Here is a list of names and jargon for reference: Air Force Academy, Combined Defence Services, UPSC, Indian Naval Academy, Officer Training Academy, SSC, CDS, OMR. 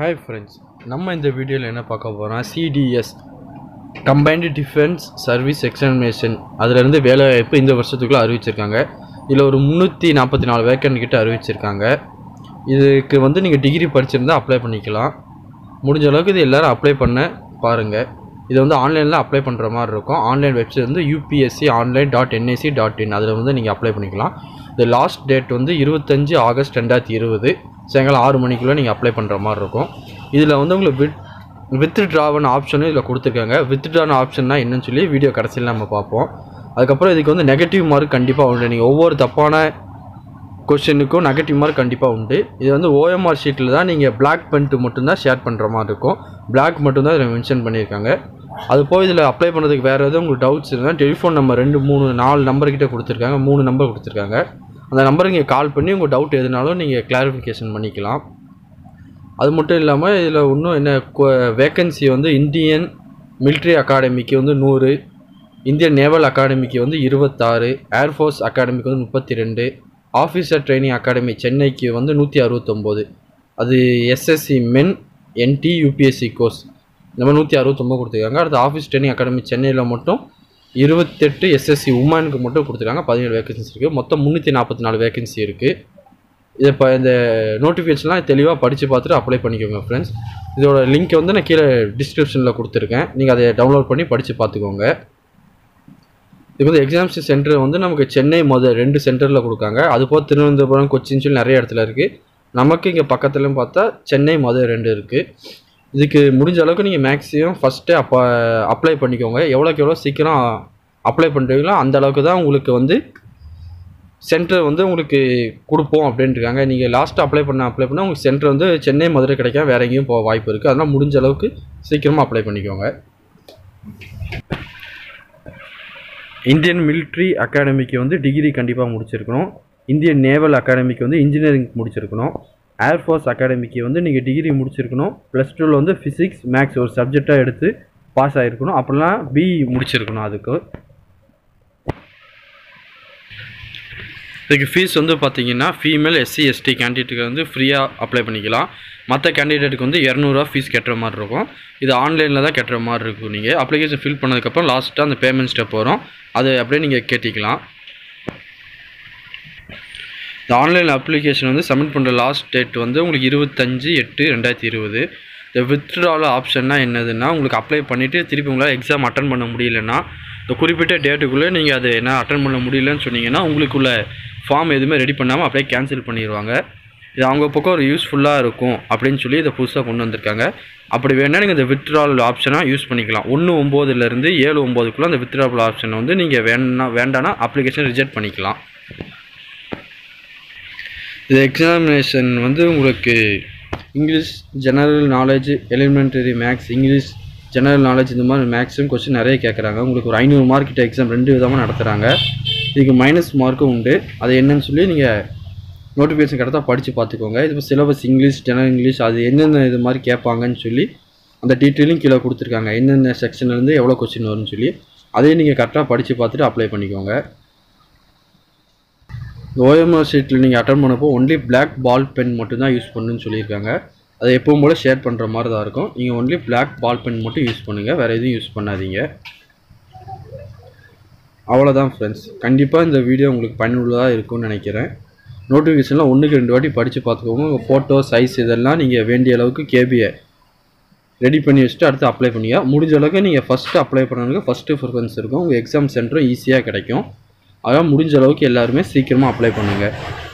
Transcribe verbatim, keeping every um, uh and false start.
Hi friends, நம்ம இந்த வீடியோல என்ன பார்க்க போறோம் C D S Combined Defence Service Examination அதுல இருந்து வேலை வாய்ப்பு இந்த வருஷத்துக்குள்ள அறிவிச்சிருக்காங்க. இதுல ஒரு three forty-four வேகன்ட் கிட்ட அறிவிச்சிருக்காங்க. இதுக்கு வந்து நீங்க டிகிரி படிச்சிருந்தா அப்ளை பண்ணிக்கலாம். முடிஞ்ச அளவுக்கு இது எல்லாரும் அப்ளை பண்ண பாருங்க. இது வந்து ஆன்லைன்ல அப்ளை பண்ற மாதிரி இருக்கும். ஆன்லைன் வெப்சைட் வந்து U P S C online dot N I C dot I N அதுல வந்து நீங்க அப்ளை பண்ணிக்கலாம். The last date வந்து twenty-five August twenty twenty. சேங்கல் six மணிக்குள்ள நீங்க அப்ளை பண்ற மாதிரி இருக்கும். இதுல வந்து உங்களுக்கு withdrawn ஆப்ஷன் இதுல கொடுத்திருக்காங்க. withdrawn ஆப்ஷன்னா என்னன்னு சொல்லி வீடியோ கடைசில நாம பாப்போம். அதுக்கு அப்புறம் இதுக்கு வந்து நெகட்டிவ் மார்க் கண்டிப்பா உண்டு. நீங்க ஒவ்வொரு தப்பான क्वेश्चनக்கு நெகட்டிவ் மார்க் கண்டிப்பா உண்டு. இது வந்து O M R ஷீட்ல தான் நீங்க black pen மட்டும் தான் ஷேர் பண்ற மாதிரி இருக்கும். black மட்டும் தான் மென்ஷன் பண்ணிருக்காங்க. அது போய் இதுல அப்ளை பண்றதுக்கு வேற ஏதாவது உங்களுக்கு டவுட்ஸ் இருந்தா telephone number two three four number கிட்ட கொடுத்திருக்காங்க. three நம்பர் கொடுத்திருக்காங்க. அந்த நம்பருக்கு கால் பண்ணி உங்க டவுட் எதுனாலும் நீங்க கிளாரிஃபிகேஷன் பண்ணிக்கலாம். அது மட்டும் இல்லாம இதுல இன்னும் என்ன வேகன்சி வந்து இந்தியன் military academy க்கு வந்து one hundred, Indian Naval Academy க்கு வந்து twenty-six, Air Force Academy க்கு வந்து thirty-two, Officer Training Academy சென்னைக்கு வந்து one sixty-nine. அது S S C men N T U P S C course நம்ம one sixty-nine கொடுத்திருக்காங்க. அடுத்து Office Training Academy சென்னையில மட்டும் twenty-eight S S C women க்கு மட்டும் கொடுத்திருக்காங்க. seventeen vacancies இருக்கு. மொத்தம் three forty-four vacancy இருக்கு. இத இந்த நோட்டிஃபிகேஷன்லாம் தெளிவா படிச்சு பார்த்துட்டு அப்ளை பண்ணிக்கோங்க फ्रेंड्स. இதோட லிங்க் வந்து நான் கீழ டிஸ்கிரிப்ஷன்ல கொடுத்திருக்கேன். நீங்க அதை டவுன்லோட் பண்ணி படிச்சு பாத்துக்கோங்க. இப்போ எக்ஸாம் சென்டர் வந்து நமக்கு சென்னை மொத ரெண்டு சென்டர்ல கொடுக்காங்க. அதுபோல திருவனந்தபுரம் கொச்சின் சொல்லி நிறைய இடத்துல இருக்கு. நமக்கு இங்க பக்கத்துல பார்த்தா சென்னை மொத ரெண்டு இருக்கு. இதுக்கு முடிஞ்ச அளவுக்கு நீங்க மேக்ஸிமம் ஃபர்ஸ்ட் அப்ளை பண்ணிக்கோங்க. எவ்வளவுக்கு எவ்வளவு சீக்கிரம் அப்ளை பண்றீங்களோ அந்த அளவுக்கு தான் உங்களுக்கு வந்து சென்டர் வந்து உங்களுக்கு கொடுப்போம் அப்படின்றாங்க. நீங்க லாஸ்ட் அப்ளை பண்ண அப்ளை பண்ணா உங்களுக்கு சென்டர் வந்து சென்னை மதுரை கிடைக்காம வேற எங்கேயும் போக வாய்ப்பு இருக்கு. அதனால முடிஞ்ச அளவுக்கு சீக்கிரமா அப்ளை பண்ணிக்கோங்க. இந்தியன் military அகாடமிக்கு வந்து டிகிரி கண்டிப்பா முடிச்சிருக்கணும். இந்தியன் நேவல் அகாடமிக்கு வந்து இன்ஜினியரிங் முடிச்சிருக்கணும். Air Force அகாடமிக்கு வந்து நீங்க டிகிரி முடிச்சிருக்கணும். பிளஸ் two ல வந்து physics maths ஒரு சப்ஜெக்ட்டா எடுத்து பாஸ் ஆயிருக்கணும். அப்பறம் B முடிச்சிருக்கணும். அதுக்கு இதுக்கு fees வந்து பாத்தீங்கன்னா female S C S T கேண்டிடேட்க்கு வந்து ஃப்ரீயா அப்ளை பண்ணிக்கலாம். மற்ற கேண்டிடேட்க்கு வந்து two hundred fees கட்டற மாதிரி இருக்கும். இது ஆன்லைன்ல தான் கட்டற மாதிரி இருக்கும். நீங்க அப்ளிகேஷன் ஃபில் பண்ணதுக்கு அப்புறம் லாஸ்ட்டா அந்த பேமெண்ட் ஸ்டெப் வரும். அது அப்படியே நீங்க கேட்டிக்கலாம். இந்த ஆன்லைன் அப்ளிகேஷன் வந்து சப்மிட் பண்ற லாஸ்ட் டேட் வந்து உங்களுக்கு twenty-five eight twenty twenty. இந்த withdrawal ஆப்ஷன்னா என்னதுன்னா உங்களுக்கு அப்ளை பண்ணிட்டு திருப்பி உங்களால எக்ஸாம் அட்டெண்ட் பண்ண முடியலனா இந்த குறிப்பிட்ட டேட்டுக்குள்ள நீங்க அதை என்ன அட்டெண்ட் பண்ண முடியலன்னு சொன்னீங்கன்னா உங்களுக்குள்ள ஃபார்ம் எதுமே ரெடி பண்ணாம அப்படியே கேன்சல் பண்ணிடுவாங்க. இது அவங்க பக்கம் ஒரு யூஸ்ஃபுல்லா இருக்கும் அப்படினு சொல்லி இத புதுசா கொண்டு வந்திருக்காங்க. அப்படி வேணா நீங்க இந்த withdrawal ஆப்ஷனா யூஸ் பண்ணிக்கலாம். nineteen ல இருந்து seventy-nine குள்ள அந்த withdrawal ஆப்ஷனை வந்து நீங்க வேணா வேண்டானா அப்ளிகேஷன் ரிஜெக்ட் பண்ணிக்கலாம். இந்த எக்ஸாமினேஷன் வந்து உங்களுக்கு English general knowledge, elementary maths, English general knowledge இந்த மாதிரி மேக்ஸும் क्वेश्चन நிறைய கேக்குறாங்க. உங்களுக்கு ஒரு five hundred மார்க் கிட்ட எக்ஸாம் ரெண்டு விதமா நடத்துறாங்க. இதுக்கு மைனஸ் மார்க்கும் உண்டு. அது என்னன்னு சொல்லி நீங்க நோட்டிஃபிகேஷன் கடத்தா படிச்சு பாத்துக்கோங்க. இது சிலபஸ் இங்கிலீஷ் ஜெனரல் இங்கிலீஷ் அது என்னென்ன இது மாதிரி கேட்பாங்கன்னு சொல்லி அந்த டீடைலிங் கீழ கொடுத்திருக்காங்க. என்னென்ன செக்ஷன்ல இருந்து எவ்வளவு क्वेश्चन வரும்னு சொல்லி அதே நீங்க கரெக்ட்டா படிச்சு பார்த்துட்டு அப்ளை பண்ணிக்கோங்க. O M R ஷீட்ல நீங்க அட்டெண்ட் பண்ணப்போ only black ball pen மட்டும் தான் யூஸ் பண்ணனும்னு சொல்லிருக்காங்க. அது எப்பவும் போல ஷேர் பண்ற மாதிரி தான் இருக்கும். நீங்க only black ball pen மட்டும் யூஸ் பண்ணுங்க. வேற எதுவும் யூஸ் பண்ணாதீங்க. அவ்வளவுதான் फ्रेंड्स. கண்டிப்பா இந்த வீடியோ உங்களுக்கு பயனுள்ளதா இருக்கும்னு நினைக்கிறேன். நோட்டிஃபிகேஷன்ல ஒண்ணுக்கு ரெண்டு வாட்டி படிச்சு பாத்துக்கோங்க. உங்க போட்டோ சைஸ் இதெல்லாம் நீங்க வேண்டிய அளவுக்கு K B A ரெடி பண்ணி வச்சிட்டு அடுத்து அப்ளை பண்ணுங்க. முடிஞ்ச அளவுக்கு நீங்க ஃபர்ஸ்ட் அப்ளை பண்ணனுங்க. ஃபர்ஸ்ட் ப்ரிஃபரன்ஸ் இருக்கும். உங்க எக்ஸாம் சென்டரும் ஈஸியா கிடைக்கும். அதான் முடிஞ்ச அளவுக்கு எல்லாரும் சீக்கிரமா அப்ளை பண்ணுங்க.